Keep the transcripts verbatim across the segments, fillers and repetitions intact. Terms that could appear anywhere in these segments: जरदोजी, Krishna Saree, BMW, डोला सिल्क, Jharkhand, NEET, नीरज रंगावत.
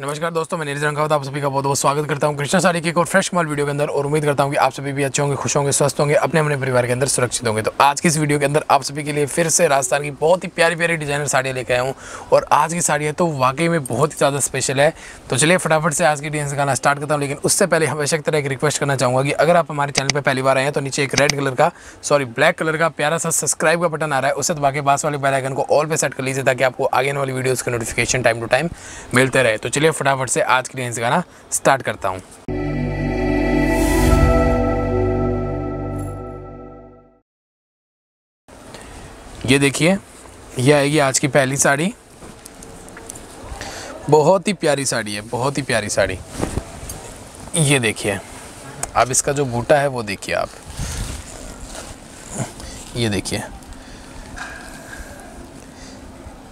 नमस्कार दोस्तों, मैं नीरज रंगावत आप सभी का बहुत बहुत स्वागत करता हूं कृष्णा सारी की एक और फ्रेश कमाल वीडियो के अंदर। और उम्मीद करता हूं कि आप सभी भी अच्छे होंगे, खुश होंगे, स्वस्थ होंगे, अपने अपने परिवार के अंदर सुरक्षित होंगे। तो आज की इस वीडियो के अंदर आप सभी के लिए फिर से राजस्थान की बहुत ही प्यारी प्यारी डिजाइनर साड़ियाँ लेकर आया हूँ। और आज की साड़ियाँ तो वाकई में बहुत ही ज़्यादा स्पेशल है। तो चलिए फटाफट से आज की डिजाइन दिखाना स्टार्ट करता हूँ। लेकिन उससे पहले हमेशा की तरह एक रिक्वेस्ट करना चाहूँगा कि अगर आप हमारे चैनल पर पहली बार आए हैं तो नीचे एक रेड कलर का सॉरी ब्लैक कलर का प्यारा सा सब्सक्राइब का बटन आ रहा है, उसे दबा के पास वाले बेल आइकन को ऑल पे सेट कर लीजिए ताकि आपको आगे आने वाली वीडियोज़ का नोटिफिकेशन टाइम टू टाइम मिलते रहे। तो चलिए फटाफट से आज के लिए गाना स्टार्ट करता हूँ। ये देखिए, यह आएगी आज की पहली साड़ी। बहुत ही प्यारी साड़ी है, बहुत ही प्यारी साड़ी। ये देखिए आप, इसका जो बूटा है वो देखिए आप, ये देखिए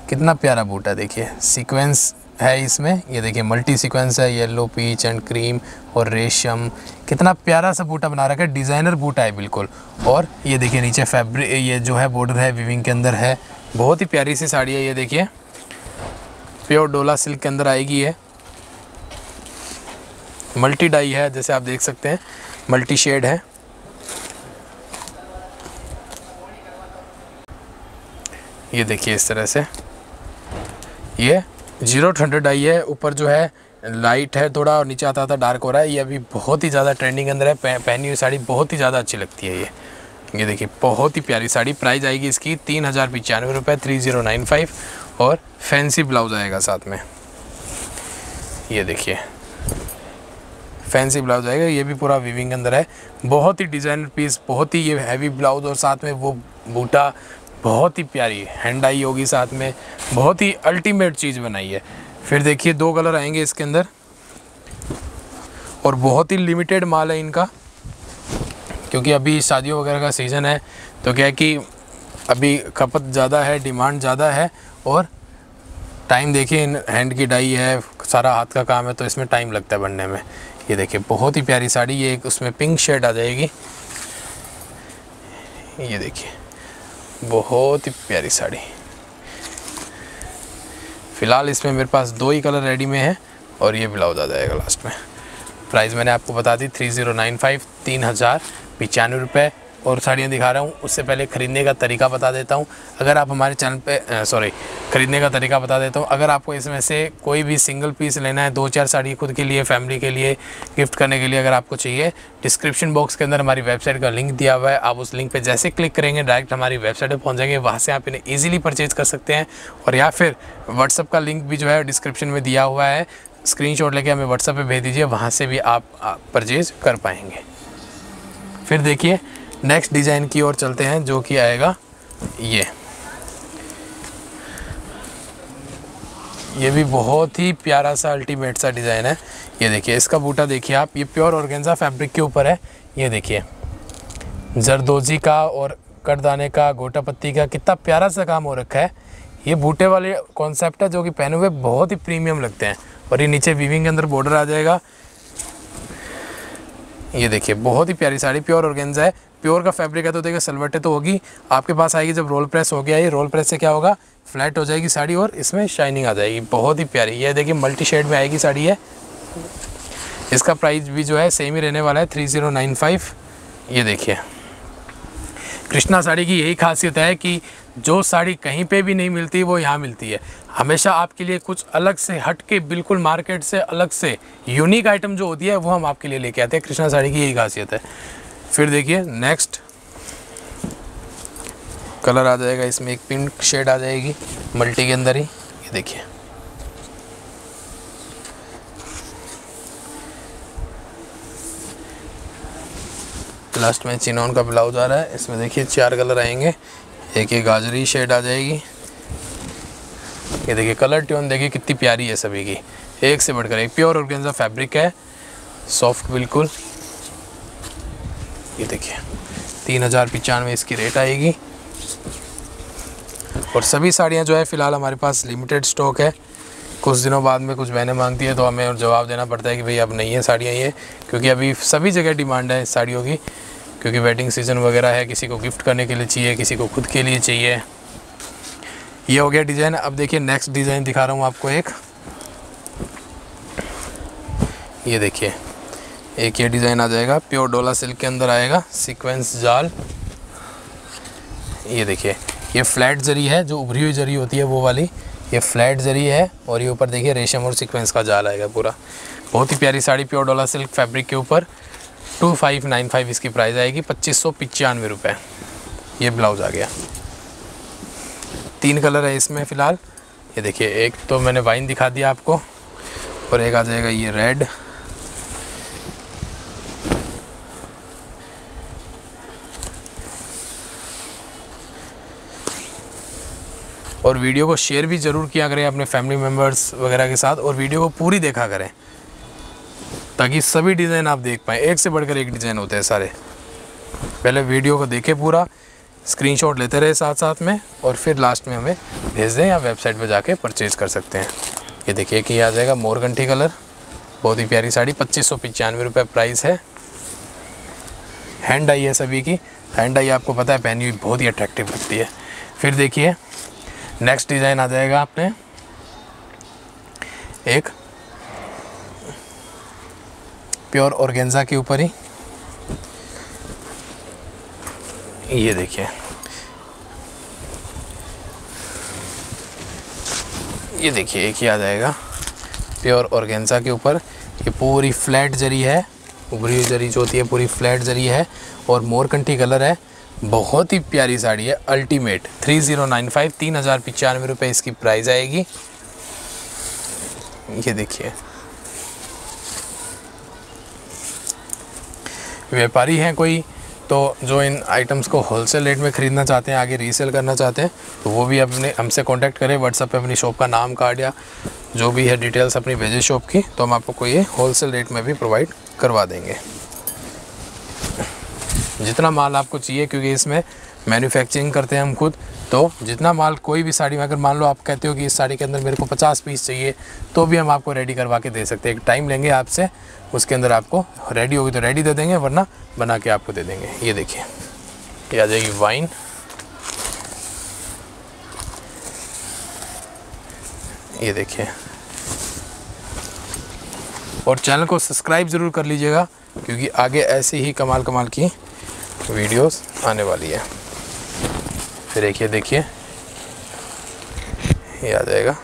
कितना प्यारा बूटा। देखिए सीक्वेंस है इसमें, ये देखिए मल्टी सीक्वेंस है, येलो, पीच एंड क्रीम और रेशम। कितना प्यारा सा बूटा बना रखा है, डिज़ाइनर बूटा है बिल्कुल। और ये देखिए नीचे फैब्रिक, ये जो है बॉर्डर है विविंग के अंदर है। बहुत ही प्यारी सी साड़ी है। ये देखिए प्योर डोला सिल्क के अंदर आएगी है। मल्टी डाई है, जैसे आप देख सकते हैं मल्टी शेड है। ये देखिए इस तरह से ये जीरो हंड्रेड आई है। ऊपर जो है लाइट है थोड़ा और नीचे आता आता डार्क हो रहा है। ये अभी बहुत ही ज़्यादा ट्रेंडिंग अंदर है। पह, पहनी हुई साड़ी बहुत ही ज़्यादा अच्छी लगती है। ये ये देखिए बहुत ही प्यारी साड़ी। प्राइस आएगी इसकी तीन हज़ार पचानवे रुपये थ्री ज़ीरो नाइन फाइव। और फैंसी ब्लाउज़ आएगा साथ में। ये देखिए फैंसी ब्लाउज़ आएगा, ये भी पूरा वीविंग अंदर है। बहुत ही डिज़ाइनर पीस, बहुत ही ये हैवी ब्लाउज़ और साथ में वो बूटा बहुत ही प्यारी हैंड आई होगी साथ में। बहुत ही अल्टीमेट चीज़ बनाई है। फिर देखिए दो कलर आएंगे इसके अंदर और बहुत ही लिमिटेड माल है इनका, क्योंकि अभी शादियों वगैरह का सीज़न है। तो क्या है कि अभी खपत ज़्यादा है, डिमांड ज़्यादा है। और टाइम देखिए, हैंड की डाई है, सारा हाथ का काम है, तो इसमें टाइम लगता है बनने में। ये देखिए बहुत ही प्यारी साड़ी। ये एक उसमें पिंक शेड आ जाएगी। ये देखिए बहुत ही प्यारी साड़ी। फ़िलहाल इसमें मेरे पास दो ही कलर रेडी में है और ये ब्लाउज आ जाएगा लास्ट में। प्राइस मैंने आपको बता दी थ्री ज़ीरो नाइन फाइव, तीन हज़ार पचानवे रुपये। और साड़ियाँ दिखा रहा हूँ, उससे पहले ख़रीदने का तरीका बता देता हूँ। अगर आप हमारे चैनल पे सॉरी ख़रीदने का तरीका बता देता हूँ अगर आपको इसमें से कोई भी सिंगल पीस लेना है, दो चार साड़ी खुद के लिए, फैमिली के लिए गिफ्ट करने के लिए अगर आपको चाहिए, डिस्क्रिप्शन बॉक्स के अंदर हमारी वेबसाइट का लिंक दिया हुआ है। आप उस लिंक पर जैसे क्लिक करेंगे डायरेक्ट हमारी वेबसाइट पर पहुँच जाएंगे। वहाँ से आप इन्हें ईजिली परचेज़ कर सकते हैं। और या फिर व्हाट्सअप का लिंक भी जो है डिस्क्रिप्शन में दिया हुआ है, स्क्रीनशॉट लेके हमें व्हाट्सअप पर भेज दीजिए, वहाँ से भी आप परचेज़ कर पाएंगे। फिर देखिए नेक्स्ट डिज़ाइन की ओर चलते हैं, जो कि आएगा ये ये भी बहुत ही प्यारा सा अल्टीमेट सा डिज़ाइन है। ये देखिए इसका बूटा देखिए आप, ये प्योर ऑर्गेन्जा फैब्रिक के ऊपर है। ये देखिए जरदोजी का और करदाने का, गोटा पत्ती का कितना प्यारा सा काम हो रखा है। ये बूटे वाले कॉन्सेप्ट है जो कि पहने हुए बहुत ही प्रीमियम लगते हैं। और ये नीचे वीविंग के अंदर बॉर्डर आ जाएगा। ये देखिए बहुत ही प्यारी साड़ी, प्योर ऑर्गेन्जा है, प्योर का फैब्रिक है। तो देखिए सलवटे तो होगी आपके पास आएगी, जब रोल प्रेस हो गया ये, रोल प्रेस से क्या होगा फ्लैट हो जाएगी साड़ी और इसमें शाइनिंग आ जाएगी। बहुत ही प्यारी। ये देखिए मल्टी शेड में आएगी साड़ी है। इसका प्राइस भी जो है सेम ही रहने वाला है थ्री ज़ीरो नाइन फाइव। ये देखिए कृष्णा साड़ी की यही खासियत है कि जो साड़ी कहीं पे भी नहीं मिलती वो यहाँ मिलती है। हमेशा आपके लिए कुछ अलग से हट के, बिल्कुल मार्केट से अलग से यूनिक आइटम जो होती है वो हम आपके लिए लेके आते हैं। कृष्णा साड़ी की यही खासियत है। फिर देखिए नेक्स्ट कलर आ जाएगा, इसमें एक पिंक शेड आ जाएगी मल्टी के अंदर ही। ये देखिए लास्ट में चिनॉन का ब्लाउज आ रहा है। इसमें देखिए चार कलर आएंगे, एक एक गाजरी शेड आ जाएगी। ये देखिए कलर ट्यून देखिए कितनी प्यारी है सभी की, एक से बढ़कर एक। प्योर ऑर्गेन्जा फैब्रिक है, सॉफ्ट बिल्कुल। ये देखिए तीन हज़ार पचानवे इसकी रेट आएगी। और सभी साड़ियाँ जो है फ़िलहाल हमारे पास लिमिटेड स्टॉक है। कुछ दिनों बाद में कुछ बहनें मांगती है तो हमें और जवाब देना पड़ता है कि भैया अब नहीं है साड़ियाँ ये, क्योंकि अभी सभी जगह डिमांड है साड़ियों की, क्योंकि वेडिंग सीज़न वगैरह है। किसी को गिफ्ट करने के लिए चाहिए, किसी को खुद के लिए चाहिए। ये हो गया डिज़ाइन। अब देखिए नेक्स्ट डिज़ाइन दिखा रहा हूँ आपको एक। ये देखिए एक ये डिज़ाइन आ जाएगा, प्योर डोला सिल्क के अंदर आएगा, सीक्वेंस जाल। ये देखिए ये फ्लैट जरी है, जो उभरी हुई जरी होती है वो वाली, ये फ्लैट जरी है और ये ऊपर देखिए रेशम और सीक्वेंस का जाल आएगा पूरा। बहुत ही प्यारी sari pure डोला सिल्क fabric के ऊपर। टू फाइव नाइन फाइव इसकी प्राइस आएगी, पच्चीस सौ पचानवे रुपये। ये ब्लाउज आ गया, तीन कलर है इसमें फ़िलहाल। ये देखिए एक तो मैंने वाइन दिखा दिया आपको, और एक आ जाएगा ये रेड, और वीडियो को शेयर भी ज़रूर किया करें अपने फैमिली मेम्बर्स वगैरह के साथ, और वीडियो को पूरी देखा करें ताकि सभी डिज़ाइन आप देख पाएँ। एक से बढ़कर एक डिज़ाइन होते हैं सारे, पहले वीडियो को देखें पूरा, स्क्रीनशॉट लेते रहे साथ साथ में, और फिर लास्ट में हमें भेज दें या वेबसाइट पर जाके परचेज़ कर सकते हैं। ये देखिए कि आ जाएगा मोरगंठी कलर, बहुत ही प्यारी साड़ी, पच्चीस सौ पचानवे रुपये प्राइस है। हैंड डाई है सभी की, हैंड डाई आपको पता है पहनी हुई बहुत ही अट्रैक्टिव लगती है। फिर देखिए नेक्स्ट डिज़ाइन आ जाएगा आपने एक प्योर ऑर्गेन्जा के ऊपर ही। ये देखिए ये देखिए एक ही आ जाएगा प्योर ऑर्गेन्जा के ऊपर, ये पूरी फ्लैट जरी है, उभरी हुई जरी जो होती है पूरी फ्लैट जरी है, और मोरकंठी कलर है। बहुत ही प्यारी साड़ी है, ultimate. Three zero nine five तीन हज़ार पचानवे रुपये इसकी प्राइस आएगी। ये देखिए व्यापारी हैं कोई तो जो इन आइटम्स को होलसेल रेट में ख़रीदना चाहते हैं, आगे रीसेल करना चाहते हैं, तो वो भी अपने हमसे कांटेक्ट करें। व्हाट्सएप पे अपनी शॉप का नाम, कार्ड या जो भी है डिटेल्स अपनी भेजें शॉप की, तो हम आपको ये होलसेल रेट में भी प्रोवाइड करवा देंगे जितना माल आपको चाहिए, क्योंकि इसमें मैन्युफैक्चरिंग करते हैं हम खुद। तो जितना माल कोई भी साड़ी में अगर मान लो आप कहते हो कि इस साड़ी के अंदर मेरे को पचास पीस चाहिए, तो भी हम आपको रेडी करवा के दे सकते हैं। एक टाइम लेंगे आपसे, उसके अंदर आपको रेडी होगी तो रेडी दे देंगे, वरना बना के आपको दे देंगे। ये देखिए ये आ जाएगी वाइन, ये देखिए। और चैनल को सब्सक्राइब ज़रूर कर लीजिएगा, क्योंकि आगे ऐसे ही कमाल कमाल की वीडियोस आने वाली है। फिर देखिए देखिए ये आ जाएगा,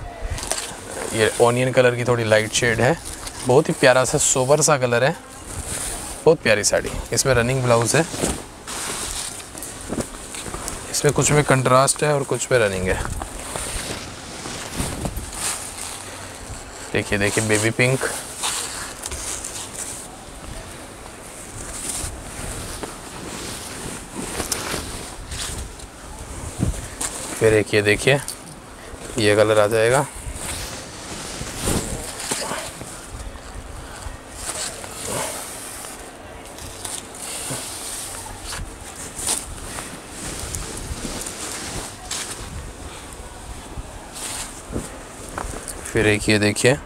ये ऑनियन कलर की थोड़ी लाइट शेड है, बहुत ही प्यारा सा सोबर सा कलर है, बहुत प्यारी साड़ी। इसमें रनिंग ब्लाउज़ है, इसमें कुछ में कंट्रास्ट है और कुछ में रनिंग है। देखिए देखिए बेबी पिंक, फिर एक ये देखिए ये कलर आ जाएगा, फिर एक ये देखिए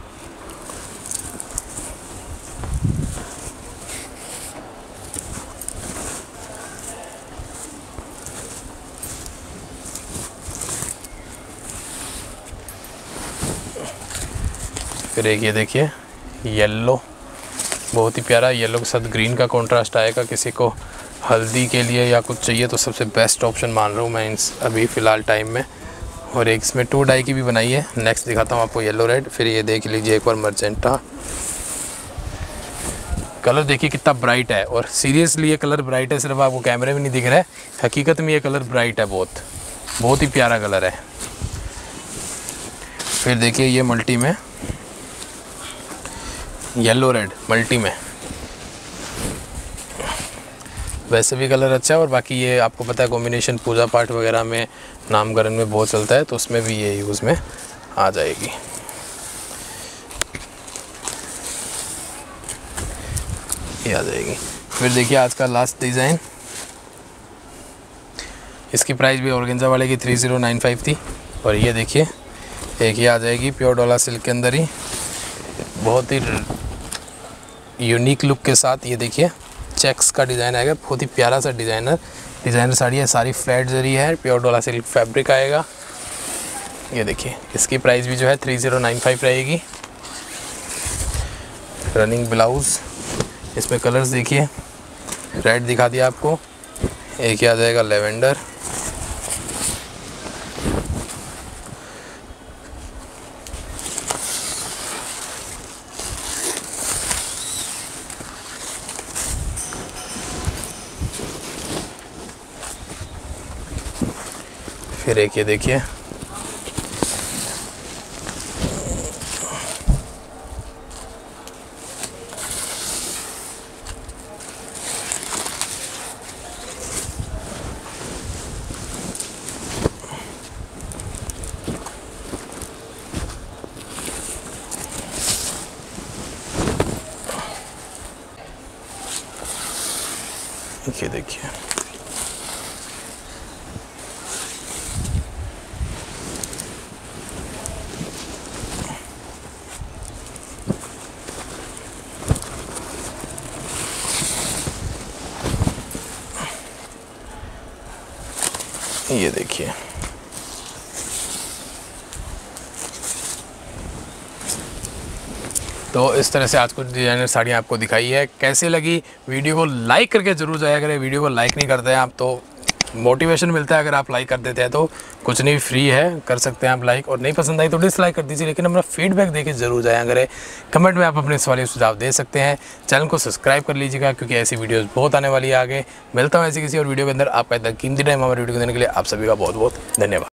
देखिए देखिए येलो, बहुत ही प्यारा। येलो के साथ ग्रीन का कंट्रास्ट आएगा। किसी को हल्दी के लिए या कुछ चाहिए तो सबसे बेस्ट ऑप्शन मान रहा हूँ मैं इस अभी फ़िलहाल टाइम में। और एक इसमें टू डाई की भी बनाई है, नेक्स्ट दिखाता हूँ आपको येलो रेड। फिर ये देख लीजिए एक बार मर्जेंटा कलर, देखिए कितना ब्राइट है। और सीरियसली ये कलर ब्राइट है, सिर्फ आपको कैमरे में नहीं दिख रहा है, हकीकत में ये कलर ब्राइट है, बहुत बहुत ही प्यारा कलर है। फिर देखिए ये मल्टी में येलो रेड मल्टी में, वैसे भी कलर अच्छा है। और बाकी ये आपको पता है कॉम्बिनेशन पूजा पाठ वगैरह में, नामकरण में बहुत चलता है, तो उसमें भी ये यूज़ में आ जाएगी। ये आ जाएगी। फिर देखिए आज का लास्ट डिज़ाइन, इसकी प्राइस भी ऑर्गेन्जा वाले की थ्री ज़ीरो नाइन फाइव थी। और ये देखिए एक ये आ जाएगी प्योर डोला सिल्क के अंदर ही, बहुत ही यूनिक लुक के साथ। ये देखिए चेक्स का डिज़ाइन आएगा, बहुत ही प्यारा सा डिज़ाइनर डिज़ाइनर साड़ी है, सारी फ्लैट जरी है, प्योर डोला सिल्क फैब्रिक आएगा। ये देखिए इसकी प्राइस भी जो है थ्री ज़ीरो नाइन फाइव रहेगी। Running blouse. इसमें कलर्स देखिए, रेड दिखा दिया आपको, एक आ जाएगा लेवेंडर, फिर एक ये देखिए ये देखिए ये देखिए तो इस तरह से आज कुछ डिजाइनर साड़ियाँ आपको दिखाई है। कैसे लगी वीडियो को लाइक करके ज़रूर जाया करें। वीडियो को लाइक नहीं करते हैं आप तो मोटिवेशन मिलता है, अगर आप लाइक कर देते हैं तो कुछ नहीं, फ्री है, कर सकते हैं आप लाइक, और नहीं पसंद आई तो डिसलाइक कर दीजिए, लेकिन अपना फीडबैक देके जरूर जाया करें। कमेंट में आप अपने सवाल सुझाव दे सकते हैं। चैनल को सब्सक्राइब कर लीजिएगा क्योंकि ऐसी वीडियोज़ बहुत आने वाली है आगे। मिलता हूँ ऐसी किसी और वीडियो के अंदर। आपका इतना कीमती टाइम हमारे वीडियो को देने के लिए आप सभी का बहुत बहुत धन्यवाद।